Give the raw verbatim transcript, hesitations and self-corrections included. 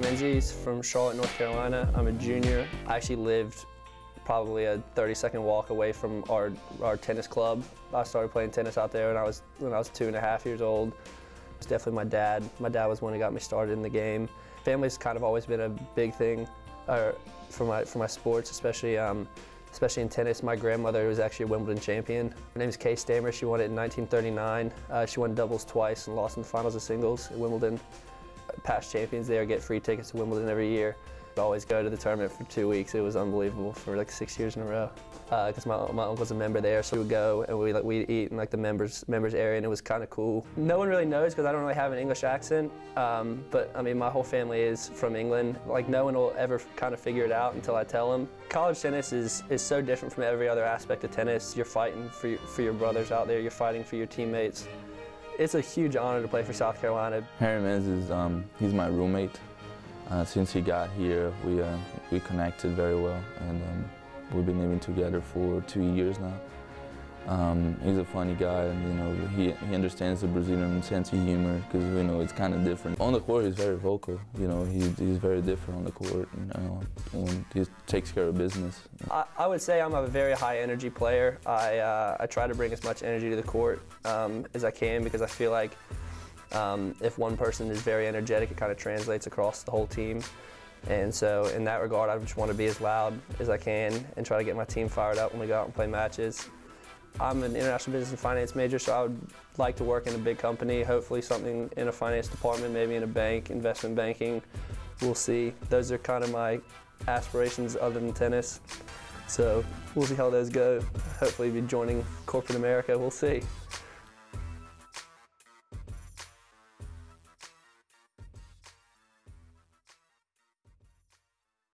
Menzies from Charlotte, North Carolina. I'm a junior. I actually lived probably a thirty second walk away from our, our tennis club. I started playing tennis out there when I was, when I was two and a half years old. It was definitely my dad. My dad was the one who got me started in the game. Family's kind of always been a big thing uh, for, my, for my sports, especially, um, especially in tennis. My grandmother was actually a Wimbledon champion. Her name is Kay Stammer. She won it in nineteen thirty-nine. Uh, she won doubles twice and lost in the finals of singles at Wimbledon. Past champions there get free tickets to Wimbledon every year. I always go to the tournament for two weeks. It was unbelievable for like six years in a row. Because uh, my, my uncle's a member there, so we would go and we like, we'd eat in like the members members area, and it was kind of cool. No one really knows because I don't really have an English accent. Um, but I mean, my whole family is from England. Like no one will ever kind of figure it out until I tell them. College tennis is is so different from every other aspect of tennis. You're fighting for your, for your brothers out there. You're fighting for your teammates. It's a huge honor to play for South Carolina. Harry Menzies is um, he's my roommate. Uh, since he got here, we uh, we connected very well, and um, we've been living together for two years now. Um, he's a funny guy, and you know he he understands the Brazilian sense of humor because you know it's kind of different. On the court, he's very vocal. You know, he, he's very different on the court, and, uh, and he takes care of business. I, I would say I'm a very high energy player. I uh, I try to bring as much energy to the court um, as I can because I feel like um, if one person is very energetic, it kind of translates across the whole team. And so in that regard, I just want to be as loud as I can and try to get my team fired up when we go out and play matches. I'm an international business and finance major, so I would like to work in a big company, hopefully something in a finance department, maybe in a bank, investment banking. We'll see. Those are kind of my aspirations other than tennis. So we'll see how those go. Hopefully be joining corporate America. We'll see.